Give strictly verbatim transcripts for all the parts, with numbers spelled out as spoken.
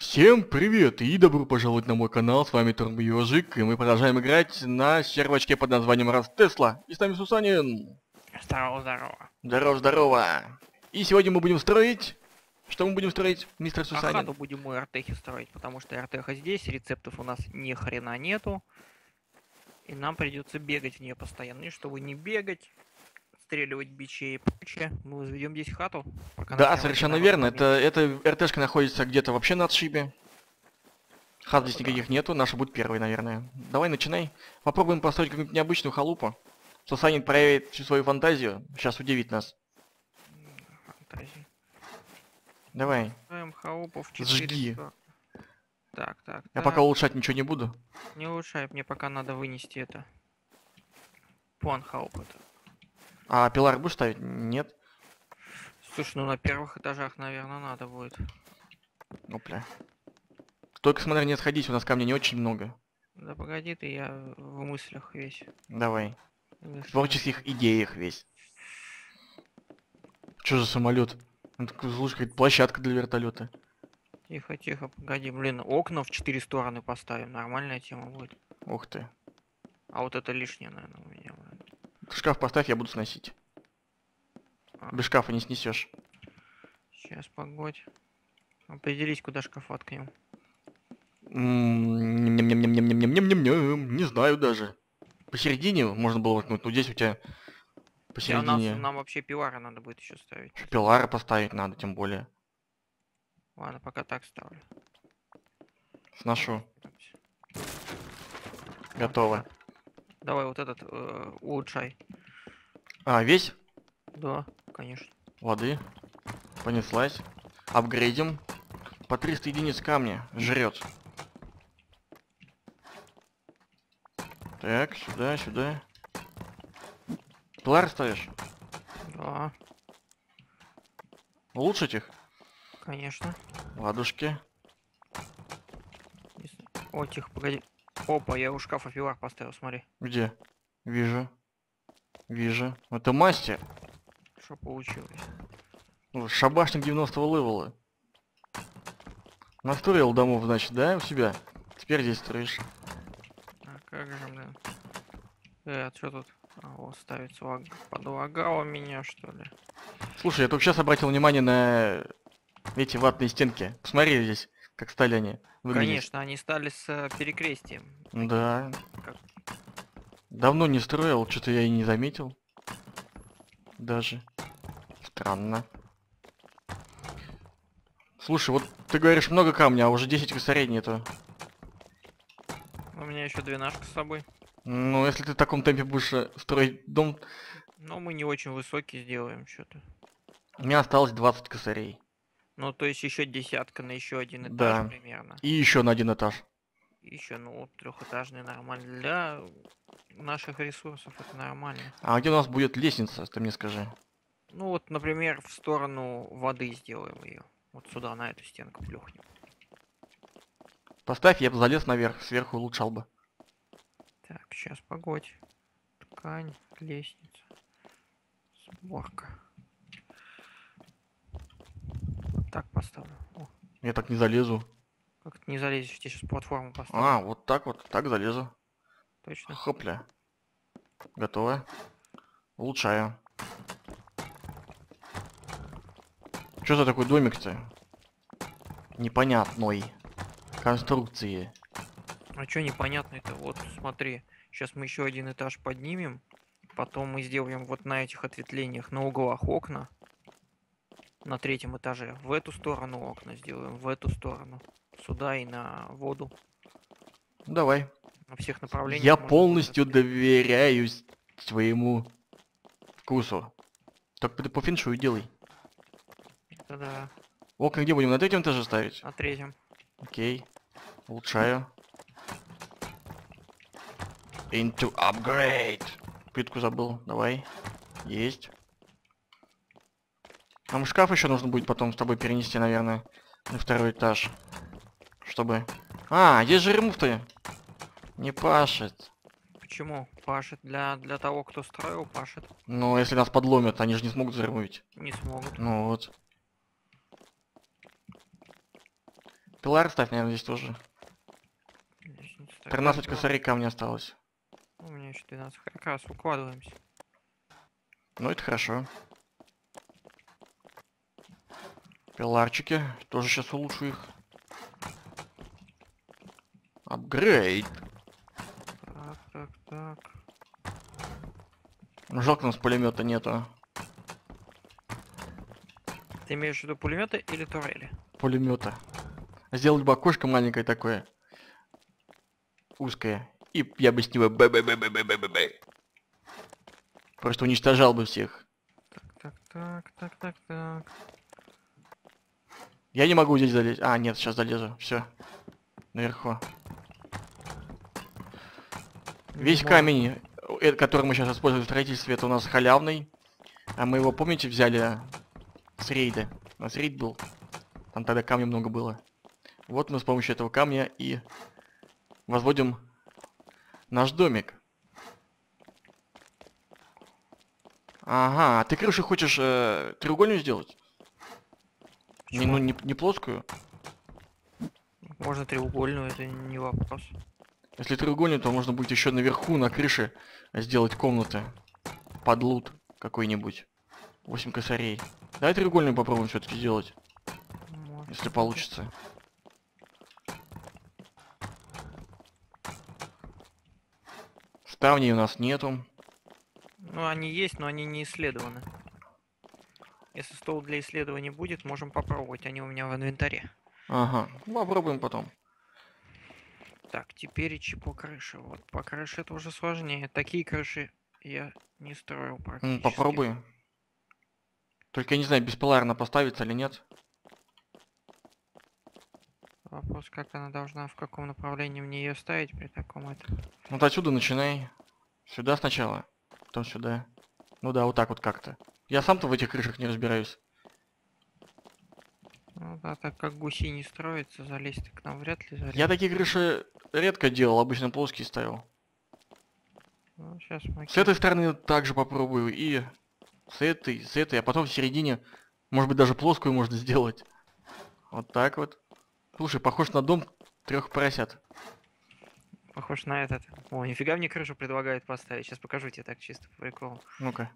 Всем привет и добро пожаловать на мой канал, с вами ТурбоЕжик, и мы продолжаем играть на сервачке под названием Раст Тесла. И с нами Сусанин. Здорово, здорово. Здорово, здорово. И сегодня мы будем строить... Что мы будем строить, мистер Сусанин? Охрану будем мы РТХи строить, потому что РТХ здесь, рецептов у нас ни хрена нету. И нам придется бегать в нее постоянно. И чтобы не бегать, отстреливать бичей и прочее, мы возведем здесь хату. Да, совершенно верно. Это, это РТшка находится где-то вообще на отшибе. Хат здесь никаких нету, наша будет первой, наверное. Давай, начинай. Попробуем построить какую-нибудь необычную халупу. Сусанин проявит всю свою фантазию. Сейчас удивит нас. Фантазия. Давай. Халупов жги. Так, так. Я так. Пока улучшать ничего не буду. Не улучшай, мне пока надо вынести это. План хаупа. А пилар будешь ставить? Нет. Слушай, ну на первых этажах, наверное, надо будет. Опля. Только смотри, не сходись, у нас камней не очень много. Да погоди ты, я в мыслях весь. Давай. В, в творческих идеях весь. Чё за самолет? Слушай, какая-то площадка для вертолета. Тихо, тихо, погоди, блин, окна в четыре стороны поставим, нормальная тема будет. Ух ты. А вот это лишнее, наверное, у меня. Шкаф поставь, я буду сносить. А. Без шкафа не снесешь. Сейчас, погодь. Определись, куда шкаф воткнем. Не знаю даже. Посередине можно было воткнуть, но здесь у тебя посередине. Нам вообще пилары надо будет еще ставить. Пилары поставить надо, тем более. Ладно, пока так ставлю. Сношу. Готово. Давай вот этот э, улучшай. А, весь? Да, конечно. Воды. Понеслась. Апгрейдим. По триста единиц камня. Жрет. Так, сюда, сюда. Пилар ставишь? Да. Улучшить их? Конечно. Ладушки. О, тихо, погоди. Опа, я у шкафа пилар поставил, смотри. Где? Вижу. Вижу. Это мастер. Что получилось? Шабашник девяностого левела. Настроил домов, значит, да, у себя? Теперь здесь строишь. А как же, блин. Э, а что тут? А, вот ставить лаг... подлагало меня, что ли? Слушай, я только сейчас обратил внимание на... эти ватные стенки. Посмотри здесь, как стали они выглядеть. Конечно, они стали с перекрестием. Да. Как? Давно не строил, что-то я и не заметил. Даже. Странно. Слушай, вот ты говоришь много камня, а уже десять косарей нету. У меня еще двенашка с собой. Ну, если ты в таком темпе будешь строить дом... Но мы не очень высокие сделаем что-то. У меня осталось двадцать косарей. Ну, то есть еще десятка на еще один этаж, да. Примерно. И еще на один этаж. Еще, ну, трехэтажный нормально. Для наших ресурсов это нормально. А где у нас будет лестница, ты мне скажи? Ну, вот, например, в сторону воды сделаем ее. Вот сюда, на эту стенку плюхнем. Поставь, я бы залез наверх, сверху улучшал бы. Так, сейчас, погодь. Ткань, лестница. Сборка. Так поставлю. О. Я так не залезу. Как ты не залезешь, я тебе сейчас платформу поставлю. А, вот так вот, так залезу. Точно. Хопля. Готово. Улучшаю. Что за такой домик-то? Непонятной конструкции. А что непонятный-то? Вот, смотри. Сейчас мы еще один этаж поднимем. Потом мы сделаем вот на этих ответвлениях, на углах окна. На третьем этаже. В эту сторону окна сделаем, в эту сторону. Сюда и на воду. Давай. На всех направлениях. Я полностью доверяюсь своему вкусу. Только ты по феншую делай. Это да. Окна где будем? На третьем этаже ставить? На третьем. Окей. Улучшаю. Into upgrade. Плитку забыл. Давай. Есть. Нам шкаф еще нужно будет потом с тобой перенести, наверное, на второй этаж. Чтобы... А, здесь же ремуф-то не пашет. Почему? Пашет для, для того, кто строил, пашет. Ну, если нас подломят, они же не смогут заремувить. Не смогут. Ну вот. Пилар ставь, наверное, здесь тоже. тринадцать косарика мне осталось. У меня еще двенадцать. Как раз укладываемся. Ну это хорошо. Пиларчики. Тоже сейчас улучшу их. Апгрейд. Так, так, так. Жалко, у нас пулемета нету. Ты имеешь в виду пулемета или турели? Пулемета. Сделать бы окошко маленькое такое. Узкое. И я бы с него бэ-бэ-бэ-бэ-бэ-бэ-бэ. Просто уничтожал бы всех. Так, так, так, так, так, так. Я не могу здесь залезть. А, нет, сейчас залезу. Все. Наверху. Не Весь могу. камень, который мы сейчас используем в строительстве, это у нас халявный. А мы его, помните, взяли с рейда. У нас рейд был. Там тогда камня много было. Вот мы с помощью этого камня и возводим наш домик. Ага, ты крышу хочешь э, треугольную сделать? Не, ну не, не плоскую. Можно треугольную, это не вопрос. Если треугольную, то можно будет еще наверху на крыше сделать комнаты. Под лут какой-нибудь. восемь косарей. Давай треугольную попробуем все-таки сделать. Может, если получится. Ставней у нас нету. Ну, они есть, но они не исследованы. Если стол для исследования будет, можем попробовать. Они у меня в инвентаре. Ага, попробуем потом. Так, теперь чипу крыши. Вот, по крыше это уже сложнее. Такие крыши я не строил практически. Попробуй. Только я не знаю, беспиларно поставится или нет. Вопрос, как она должна, в каком направлении мне ее ставить при таком это. Вот отсюда начинай. Сюда сначала, потом сюда. Ну да, вот так вот как-то. Я сам-то в этих крышах не разбираюсь. Ну да, так как гуси не строятся, залезть к нам вряд ли залезть. Я такие крыши редко делал, обычно плоские ставил. Ну, сейчас мы... С этой стороны также попробую и с этой, с этой, а потом в середине, может быть, даже плоскую можно сделать. Вот так вот. Слушай, похож на дом трех поросят. Похож на этот. О, нифига мне крышу предлагают поставить. Сейчас покажу тебе так чисто по приколу. Ну-ка.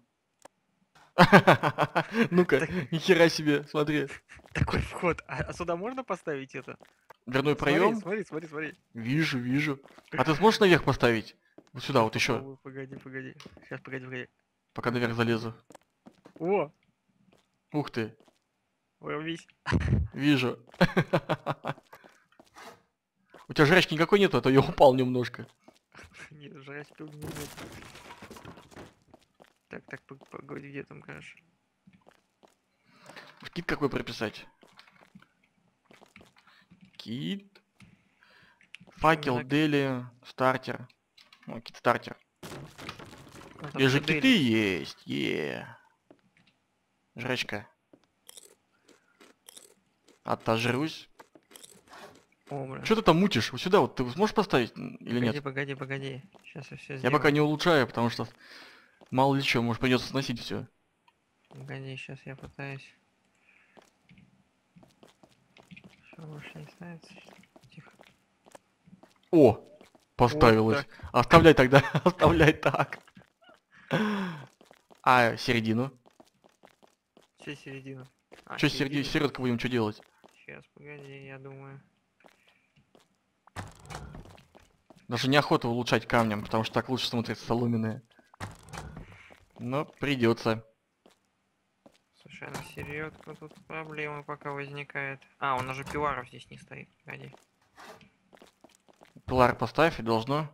Ну-ка, нихера себе, смотри. Такой вход. А сюда можно поставить это? Дверной проем? Смотри, смотри, смотри. Вижу, вижу. А ты сможешь наверх поставить? Вот сюда, вот еще. Погоди, погоди. Сейчас, погоди, погоди. Пока наверх залезу. О! Ух ты. Вижу. У тебя жрачки никакой нету, а то я упал немножко. Нет, жрачки у меня нет. Так, так, погоди, где там, конечно. Кит какой прописать? Кит. Факел, дели, стартер. О, кит стартер. Где же киты есть? Е. Жрачка. Отожрусь. Что ты там мутишь? Вот сюда вот ты сможешь поставить или погоди, нет? Погоди, погоди, сейчас я все сделаю. Я пока не улучшаю, потому что мало ли что, может придется сносить все. Погоди, сейчас я пытаюсь. Что больше не ставится? Тихо. О, поставилось. Вот оставляй тогда, оставляй так. А середину? Все середину. А, что середину? Середку будем что делать? Сейчас, погоди, я думаю. Даже неохота улучшать камнем, потому что так лучше смотрятся соломенные. Но придется. Слушай, на середку тут проблемы пока возникает. А, он уже пиларов здесь не стоит, погоди. Пилар поставь, и должно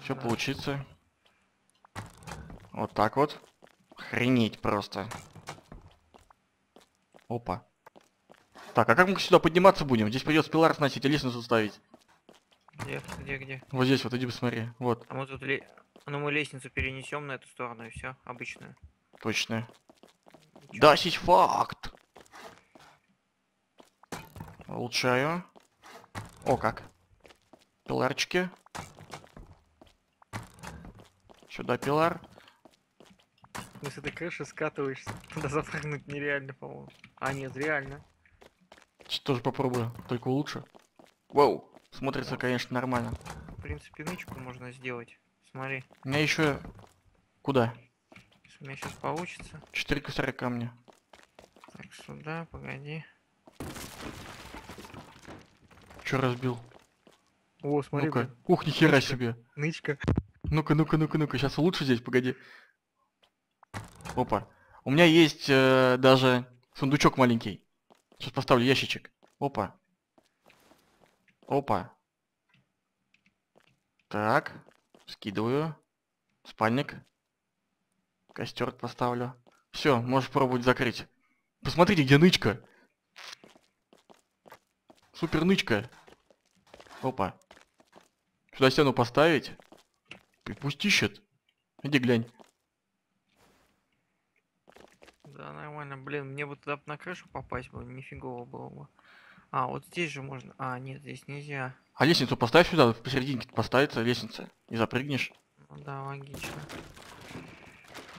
все да. получиться. Вот так вот. Охренеть просто. Опа. Так, а как мы сюда подниматься будем? Здесь придется пилар сносить и лестницу ставить. Где, где, где? Вот здесь вот, иди посмотри. Вот. А мы тут ли... Ну мы лестницу перенесем на эту сторону и все, обычную. Точно. Да, сись факт. Улучшаю. О, как. Пиларчики. Сюда пилар. Ну с этой крыши скатываешься. Туда запрыгнуть нереально, по-моему. А, нет, реально. тоже попробую, только лучше. Вау, смотрится, конечно, нормально. В принципе, нычку можно сделать. Смотри. У меня еще... Куда? У меня сейчас получится. Четыре косаря камня. Так, сюда, погоди. Че разбил? О, смотри. Ну-ка. Ух, нихера себе. Нычка. Ну-ка, ну-ка, ну-ка, ну-ка. Сейчас лучше здесь, погоди. Опа. У меня есть э, даже сундучок маленький. Сейчас поставлю ящичек. Опа. Опа. Так. Скидываю. Спальник. Костер поставлю. Все, можешь пробовать закрыть. Посмотрите, где нычка. Супер нычка. Опа. Сюда стену поставить. Пусть ищет. Иди глянь. Да, нормально. Блин, мне бы туда на крышу попасть было, нифигово было бы. А, вот здесь же можно... А, нет, здесь нельзя. А лестницу поставь сюда, посерединке поставится лестница. И запрыгнешь. Ну, да, логично.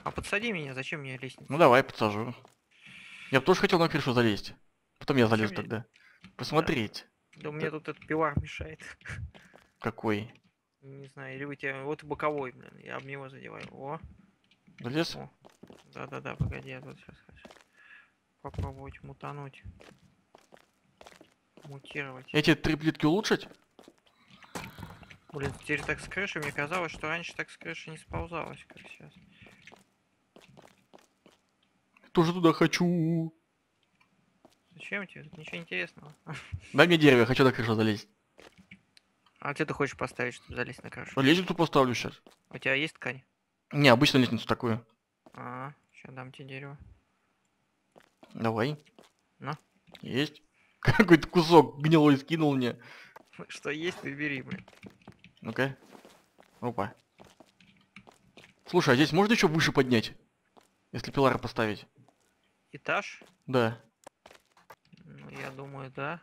А подсади меня, зачем мне лестница? Ну давай, подсажу. Я бы тоже хотел на крышу залезть. Потом я залез тогда. Посмотреть. Да, да, да, мне тут этот пилар мешает. Какой? Не знаю, или у тебя... Вот боковой, блин, я об него задеваю. О! Залез? Да-да-да, погоди, я тут сейчас хочу попробовать мутануть. Мутировать. Эти три плитки улучшить? Блин, теперь так с крыши, мне казалось, что раньше так с крыши не сползалось, как сейчас. Тоже туда хочу. Зачем тебе? Тут ничего интересного. Дай мне дерево, я хочу на крышу залезть. А где ты хочешь поставить, чтобы залезть на крышу? Лестницу поставлю сейчас. У тебя есть ткань? Не, обычно лестницу такую. А, сейчас дам тебе дерево. Давай. На. Есть. Какой-то кусок гнилой скинул мне. Что есть, ты бери, блин. Ну-ка. Опа. Слушай, а здесь можно еще выше поднять? Если пилары поставить. Этаж? Да. Ну, я думаю, да.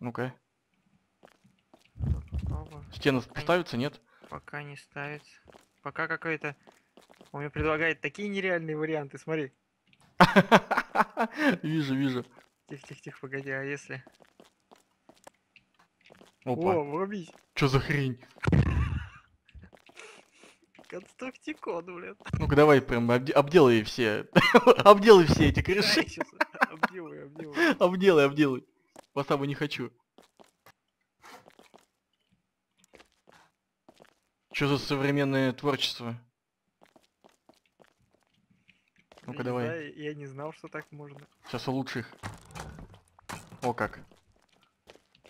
Ну-ка. Стены пока ставятся, не... нет? Пока не ставится. Пока какой-то... Он мне предлагает такие нереальные варианты, смотри. Вижу, вижу. Тихо-тихо-тихо, погоди, а если... Опа. О, врубись. Чё за хрень? Конструктикон, блядь. Ну-ка давай прям обде обделай все. Обделай все эти крыши. Обделай, обделай. Обделай, обделай. Васабу не хочу. Что за современное творчество? Ну-ка давай. Знаю, я не знал, что так можно. Сейчас улучши их. О как.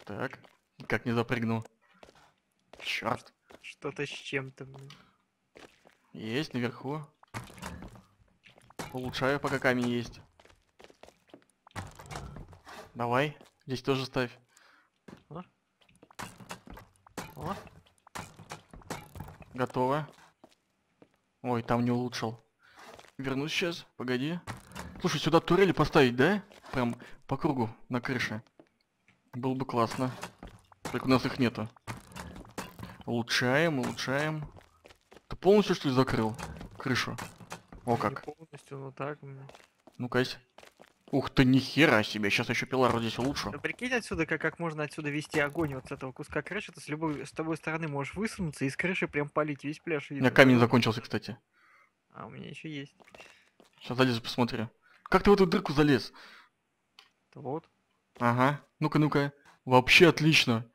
Так. Как не запрыгнул. Черт. Что-то с чем-то, блин. Есть наверху. Улучшаю, пока камень есть. Давай. Здесь тоже ставь. О. О. Готово. Ой, там не улучшил. Вернусь сейчас, погоди. Слушай, сюда турели поставить, да? Прям по кругу на крыше. Было бы классно. Только у нас их нету. Улучшаем, улучшаем. Ты полностью что ли закрыл крышу? О как. Не полностью, но так. Ну-ка. Ух ты, нихера себе. Сейчас еще пилару здесь улучшу. Да прикинь отсюда, как, как можно отсюда вести огонь вот с этого куска крыши. Ты с любой с тобой стороны можешь высунуться и с крыши прям палить весь пляж. Видно. У меня камень закончился, кстати. А у меня еще есть. Сейчас залезу, посмотрю. Как ты в эту дырку залез? Да вот. Ага. Ну-ка, ну-ка. Вообще отлично.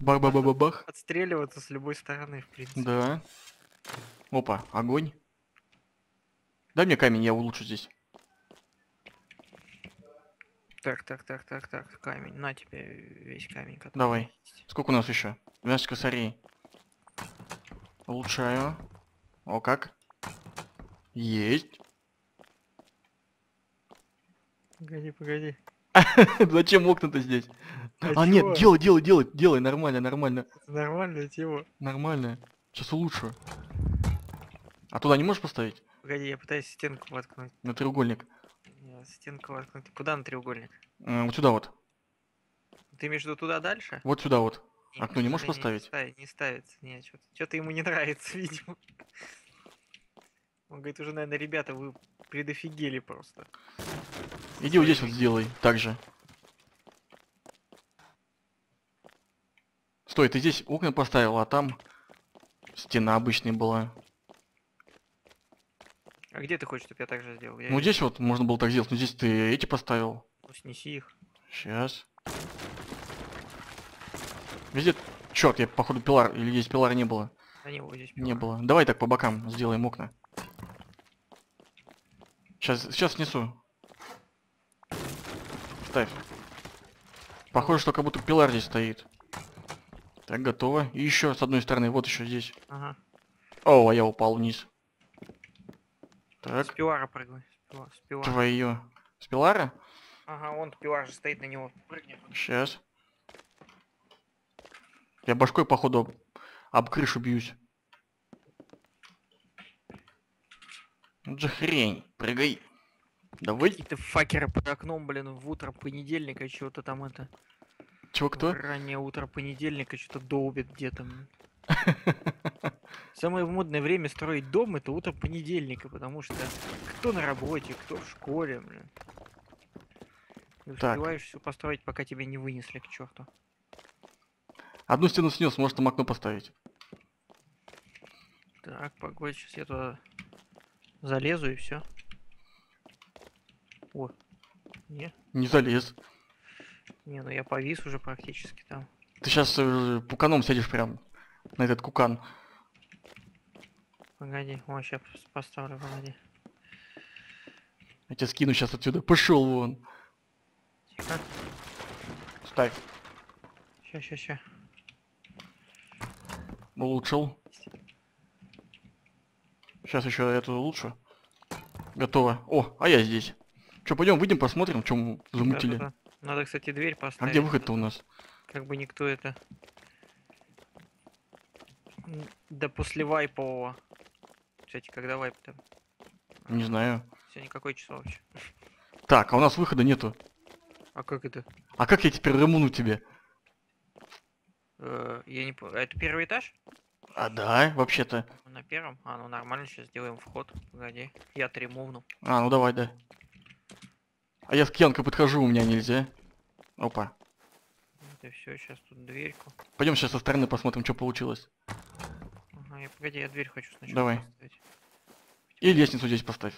Бах-бах-бах-бах-бах. Отстреливаться с любой стороны, в принципе. Да. Опа, огонь. Дай мне камень, я улучшу здесь. Так, так, так, так, так, камень. На тебе весь камень. Давай. Есть. Сколько у нас еще? двенадцать косарей. Улучшаю. О, как. Есть. Погоди, погоди. Зачем окна-то здесь? А, а нет, делай, делай, делай, делай, нормально, нормально. Нормальная тема. Нормально. Сейчас улучшу. А туда не можешь поставить? Погоди, я пытаюсь стенку воткнуть. На треугольник. Стенка воткнута. Куда на треугольник? А, вот сюда вот. Ты между туда дальше? Вот сюда вот. Нет, окно не можешь поставить? Не, ставит, не ставится. Нет, что-то ему не нравится, видимо. Он говорит, уже, наверное, ребята, вы предофигели просто. Иди вот здесь вот сделай так же. Стой, ты здесь окна поставил, а там стена обычная была. А где ты хочешь, чтобы я так же сделал? Я ну здесь вот можно было так сделать, но здесь ты эти поставил. Ну снеси их. Сейчас. Везде... Черт, я походу пилар, или здесь пилара не было. Да не было, здесь пилар. Не было. Давай так по бокам сделаем окна. Сейчас, сейчас снесу. Ставь. Похоже, что как будто пилар здесь стоит. Так, готово. И еще с одной стороны, вот еще здесь. Ага. О, а я упал вниз. Так. С пилара прыгай. Твое. С пилара? Ага, он пилар же стоит, на него прыгнет. Сейчас. Я башкой, походу, об крышу бьюсь. Вот же хрень. Прыгай. Давай. Какие-то факеры под окном, блин, в утро понедельника, чего-то там это... Чего кто? Раннее утро понедельника что-то долбит где-то. Самое модное время строить дом — это утро понедельника, потому что кто на работе, кто в школе, блин. Ты успеваешь все построить, пока тебя не вынесли к черту. Одну стену снес, может там окно поставить. Так, погодь, сейчас я туда залезу и все. О, не. Не залез. Не, ну я повис уже практически там. Ты сейчас э, пуканом сядешь прям на этот кукан. Погоди, о, сейчас поставлю, погоди. Я тебя скину сейчас отсюда. Пошел вон. Тихо. Ставь. Ща, ща, ща. Улучшил. Сейчас еще эту лучше. Готово. О, а я здесь. Че, пойдем, выйдем, посмотрим, в чем замутили. Да, да, да. Надо, кстати, дверь поставить. А где выход-то у нас? Как бы никто это... Да после вайпового. Кстати, когда вайп там? Не знаю. Сегодня какое число вообще? Так, а у нас выхода нету. А как это? А как я теперь ремуну тебе? Э, я не понял. Это первый этаж? А да, вообще-то. На первом? А, ну нормально, сейчас сделаем вход. Погоди, я-то ремувну. А, ну давай, да. А я с Кьянкой подхожу, у меня нельзя. Опа. Это все, сейчас тут дверьку. Пойдем сейчас со стороны посмотрим, что получилось. Ага, я, погоди, я дверь хочу сначала. Давай. Поставить. И лестницу здесь поставь.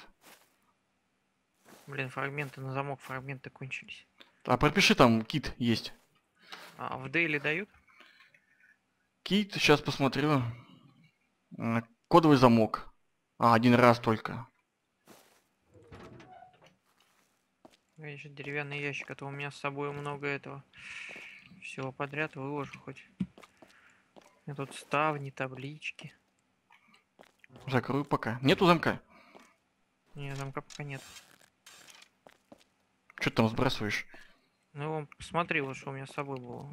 Блин, фрагменты на замок, фрагменты кончились. А пропиши, там кит есть. А в дейли дают? Кит, сейчас посмотрю. Кодовый замок. А, один раз только. Конечно, деревянный ящик, а то у меня с собой много этого всего подряд, выложу хоть. Я тут ставни, таблички. Закрою пока. Нету замка? Не, замка пока нет. Что ты там сбрасываешь? Ну, он посмотрел, что у меня с собой было.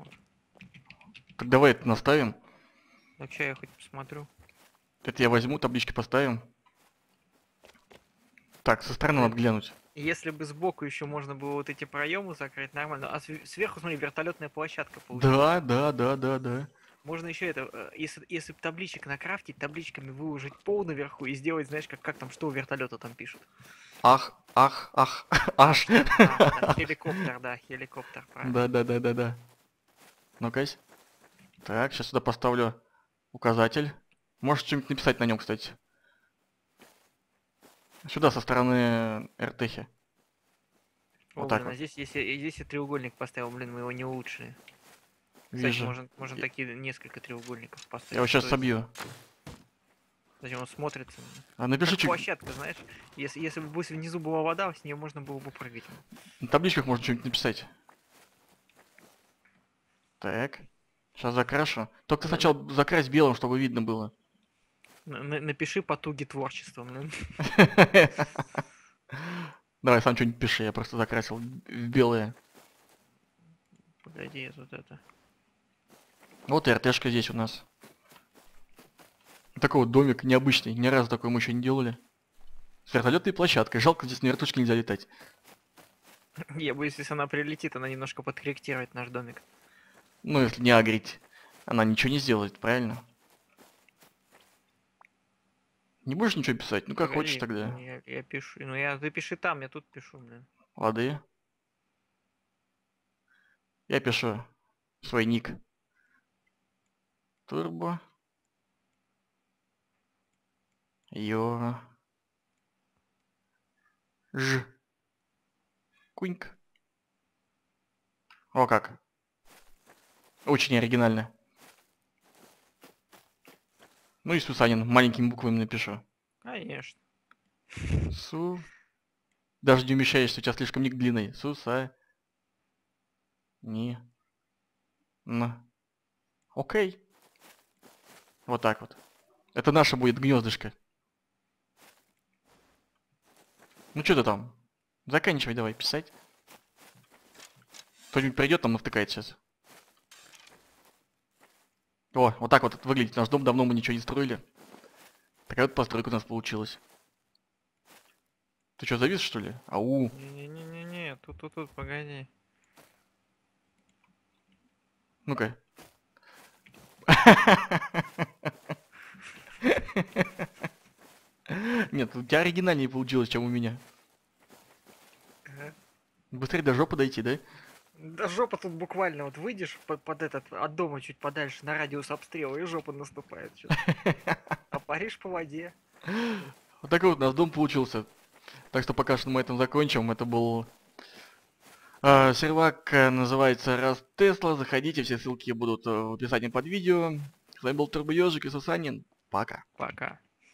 Так давай это наставим. Так, сейчас я хоть посмотрю. Это я возьму, таблички поставим. Так, со стороны надо глянуть. Если бы сбоку еще можно было вот эти проемы закрыть, нормально. А сверху, смотри, вертолетная площадка получилась. Да, да, да, да, да. Можно еще это, если, если табличек накрафтить, табличками выложить пол наверху и сделать, знаешь, как, как там, что у вертолета там пишут. Ах, ах, ах, аж. А, хеликоптер, да, хеликоптер, правильно. Да, да, да, да, да. Ну-ка. Так, сейчас сюда поставлю указатель. Можешь что-нибудь написать на нем, кстати. Сюда, со стороны РТХи. Вот так вот. А здесь, если, здесь я треугольник поставил, блин, мы его не улучшили. Вижу. Кстати, можно, можно я... такие несколько треугольников поставить. Я его сейчас собью. Зачем он смотрится? А напиши, что... площадка, знаешь, если, если бы внизу была вода, с нее можно было бы прыгать. На табличках можно что-нибудь написать. Так. Сейчас закрашу. Только сначала закрась белым, чтобы видно было. Напиши потуги творчеством. Давай сам что-нибудь пиши, я просто закрасил в белое. Погоди, вот это. Вот и РТшка здесь у нас. Такой вот домик необычный, ни разу такой мы еще не делали. С вертолетной площадкой, жалко, здесь на вертушке нельзя летать. Я боюсь, если она прилетит, она немножко подкорректирует наш домик. Ну, если не агрить, она ничего не сделает, правильно? Не будешь ничего писать? Ну как, погоди, хочешь тогда. Я, я пишу. Ну я, ты пиши там, я тут пишу, блин. лады. Я пишу свой ник. Турбо. Йо. Ж. Куньк. О как. Очень оригинально. Ну и Сусанин маленькими буквами напишу. Конечно. Су. Даже не умещаешься, у тебя слишком ник длинный. Суса. Ни. На. Окей. Вот так вот. Это наше будет гнездышко. Ну что ты там? Заканчивай давай писать. Кто-нибудь придет, там навтыкает сейчас. О, вот так вот выглядит наш дом. Давно мы ничего не строили. Такая вот постройка у нас получилась. Ты что, завис, что ли? Ау. Не-не-не-не, тут-тут-тут, погоди. Ну-ка. Нет, у тебя оригинальнее получилось, чем у меня. Быстрее до жопы дойти, да? Да жопа тут буквально, вот выйдешь под, под этот, от дома чуть подальше на радиус обстрела, и жопа наступает. А паришь по воде. Вот такой вот наш дом получился. Так что пока что мы этом закончим. Это был э, сервак, называется Раст Тесла. Заходите, все ссылки будут в описании под видео. С вами был ТурбоЕжик и Сусанин. Пока. Пока.